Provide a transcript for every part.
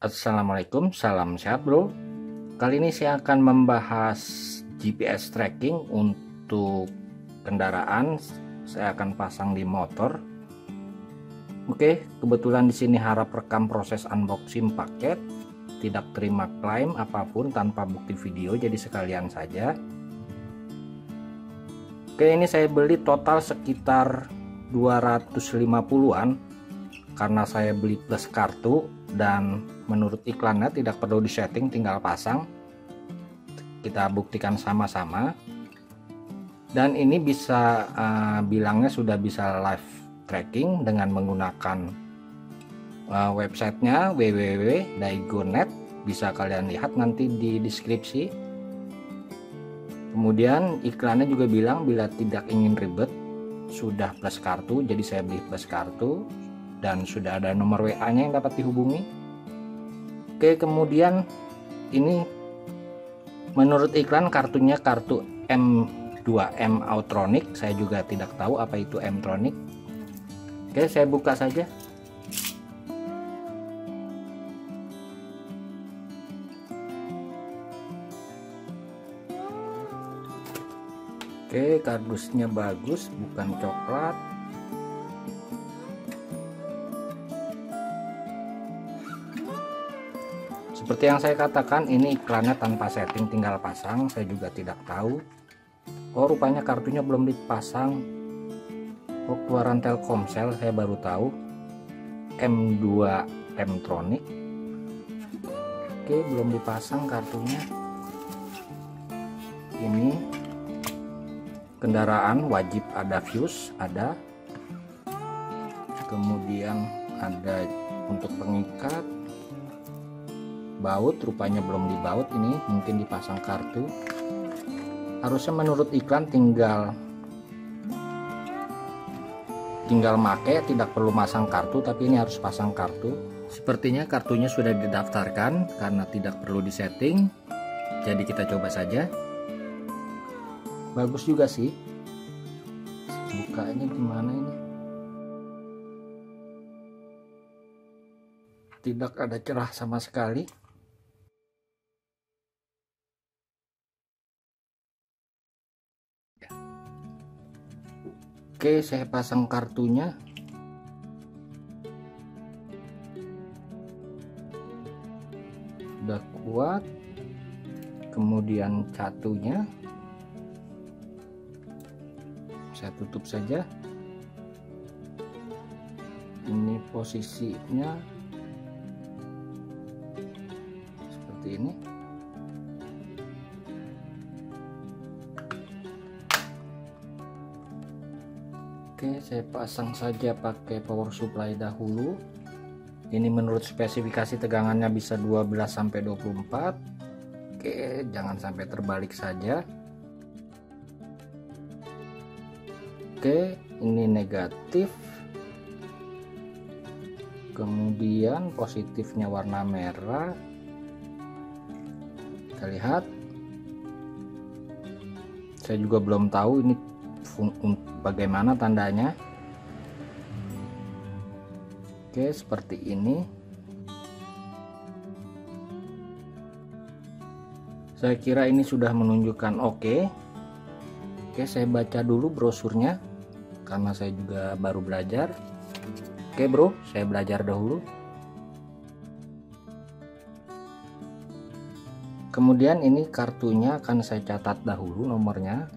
Assalamualaikum, salam sehat bro. Kali ini saya akan membahas GPS tracking untuk kendaraan. Saya akan pasang di motor. Oke, kebetulan di sini harap rekam proses unboxing paket, tidak terima klaim apapun tanpa bukti video, jadi sekalian saja. Oke, ini saya beli total sekitar 250-an karena saya beli plus kartu dan menurut iklannya tidak perlu disetting, tinggal pasang. Kita buktikan sama-sama. Dan ini bisa bilangnya sudah bisa live tracking dengan menggunakan websitenya www.dyegoo.net. Bisa kalian lihat nanti di deskripsi. Kemudian iklannya juga bilang bila tidak ingin ribet sudah plus kartu, jadi saya beli plus kartu dan sudah ada nomor WA-nya yang dapat dihubungi. Oke, kemudian ini menurut iklan kartunya kartu M2M Autotronic. Saya juga tidak tahu apa itu M-tronic. Oke, saya buka saja. Oke, kardusnya bagus, bukan coklat. Seperti yang saya katakan, ini iklannya tanpa setting, tinggal pasang. Saya juga tidak tahu. Oh, rupanya kartunya belum dipasang. Oh, keluaran Telkomsel, saya baru tahu. M2M Autronic. Oke, belum dipasang kartunya. Ini kendaraan wajib ada fuse, ada. Kemudian ada untuk pengikat. Baut rupanya belum dibaut, ini mungkin dipasang kartu. Harusnya menurut iklan tinggal make, tidak perlu masang kartu, tapi ini harus pasang kartu. Sepertinya kartunya sudah didaftarkan karena tidak perlu disetting. Jadi kita coba saja. Bagus juga sih. Bukanya gimana ini? Tidak ada cerah sama sekali. Oke, saya pasang kartunya. Udah kuat. Kemudian catunya saya tutup saja. Ini posisinya seperti ini. Oke, saya pasang saja pakai power supply dahulu. Ini menurut spesifikasi tegangannya bisa 12-24. Oke, jangan sampai terbalik saja. Oke, ini negatif. Kemudian positifnya warna merah. Kita lihat. Saya juga belum tahu ini bagaimana tandanya. Oke, seperti ini. Saya kira ini sudah menunjukkan oke. Oke, saya baca dulu brosurnya karena saya juga baru belajar. Oke bro, saya belajar dahulu. Kemudian ini kartunya akan saya catat dahulu nomornya.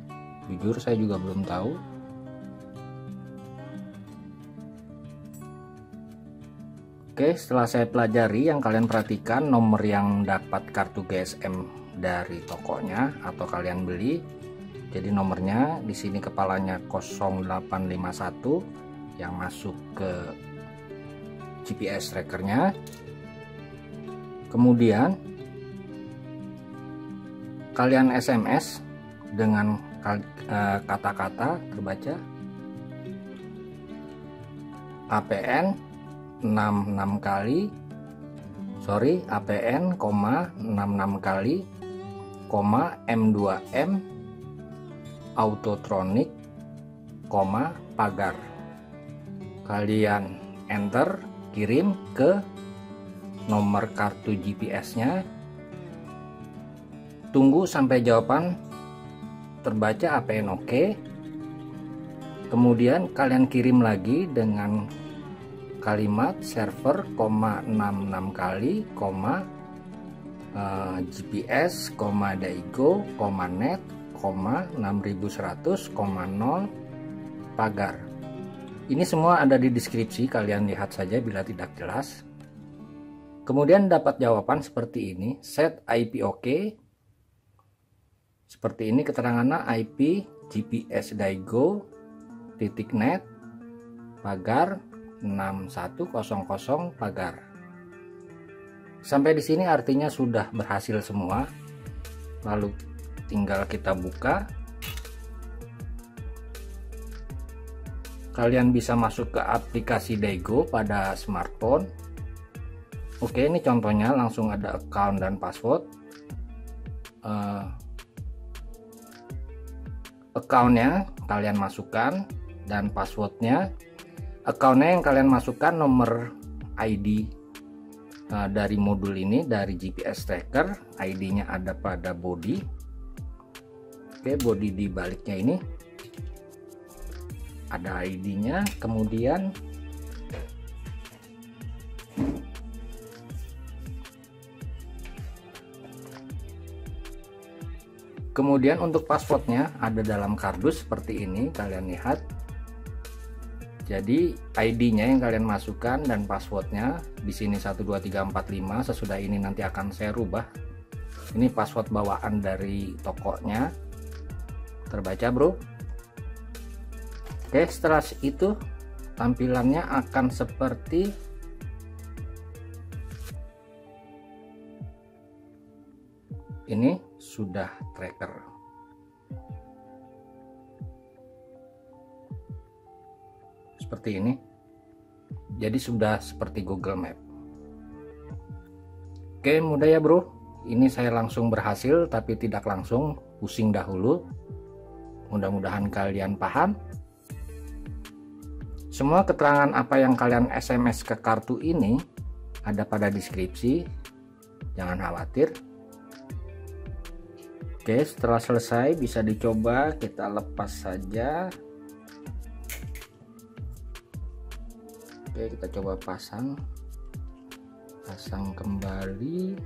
Jujur saya juga belum tahu. Oke, setelah saya pelajari, yang kalian perhatikan nomor yang dapat kartu GSM dari tokonya atau kalian beli. Jadi nomornya di sini kepalanya 0851 yang masuk ke GPS trackernya. Kemudian kalian SMS dengan kata-kata terbaca APN 66 kali, sorry, APN, 66 kali, M2M Autotronic, pagar. Kalian enter, kirim ke nomor kartu GPS-nya. Tunggu sampai jawaban terbaca APN OK. Kemudian kalian kirim lagi dengan kalimat server, 66 kali, GPS, Dyegoo, net, 6100, 0, pagar. Ini semua ada di deskripsi, kalian lihat saja bila tidak jelas. Kemudian dapat jawaban seperti ini, set IP OK. Seperti ini keterangannya, IP GPS Dyegoo.net pagar 6100 pagar. Sampai di sini artinya sudah berhasil semua. Lalu tinggal kita buka. Kalian bisa masuk ke aplikasi Dyegoo pada smartphone. Oke, ini contohnya langsung ada account dan password. Accountnya kalian masukkan dan passwordnya. Accountnya yang kalian masukkan nomor ID dari modul ini, dari GPS tracker. ID-nya ada pada body. Oke, body di baliknya ini ada ID-nya. Kemudian untuk passwordnya ada dalam kardus seperti ini, kalian lihat. Jadi ID-nya yang kalian masukkan dan passwordnya di sini 12345. Sesudah ini nanti akan saya rubah. Ini password bawaan dari tokonya. Terbaca, bro. Oke, setelah itu tampilannya akan seperti ini. Sudah tracker. Seperti ini. Jadi sudah seperti Google Map. Oke, mudah ya, bro. Ini saya langsung berhasil tapi tidak langsung, pusing dahulu. Mudah-mudahan kalian paham. Semua keterangan apa yang kalian SMS ke kartu ini ada pada deskripsi. Jangan khawatir. Oke, setelah selesai bisa dicoba, kita lepas saja. Oke, kita coba pasang kembali.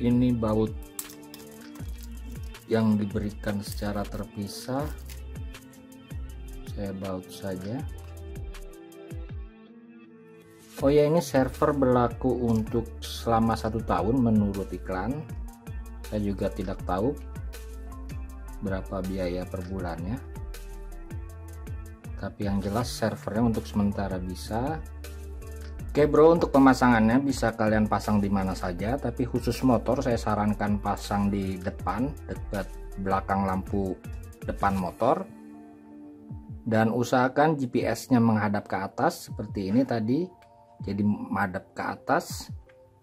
Ini baut yang diberikan secara terpisah, saya baut saja. Oh ya, ini server berlaku untuk selama 1 tahun menurut iklan. Saya juga tidak tahu berapa biaya per bulannya, tapi yang jelas servernya untuk sementara bisa. Oke bro, untuk pemasangannya bisa kalian pasang di mana saja, tapi khusus motor saya sarankan pasang di depan, dekat belakang lampu depan motor, dan usahakan GPS-nya menghadap ke atas seperti ini tadi. Jadi madep ke atas.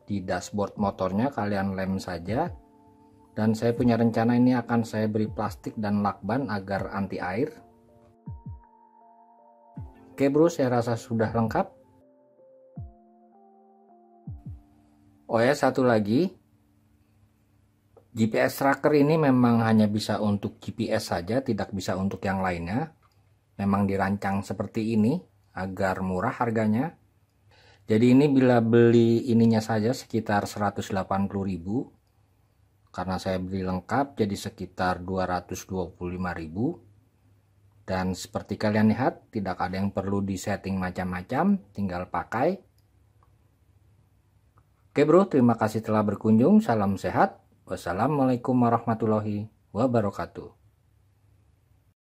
Di dashboard motornya kalian lem saja. Dan saya punya rencana ini akan saya beri plastik dan lakban agar anti air. Oke bro, saya rasa sudah lengkap. Oh ya, satu lagi, GPS tracker ini memang hanya bisa untuk GPS saja, tidak bisa untuk yang lainnya. Memang dirancang seperti ini agar murah harganya. Jadi ini bila beli ininya saja sekitar 180.000, karena saya beli lengkap jadi sekitar 225.000. Dan seperti kalian lihat tidak ada yang perlu disetting macam-macam, tinggal pakai. Oke bro, terima kasih telah berkunjung, salam sehat, wassalamualaikum warahmatullahi wabarakatuh.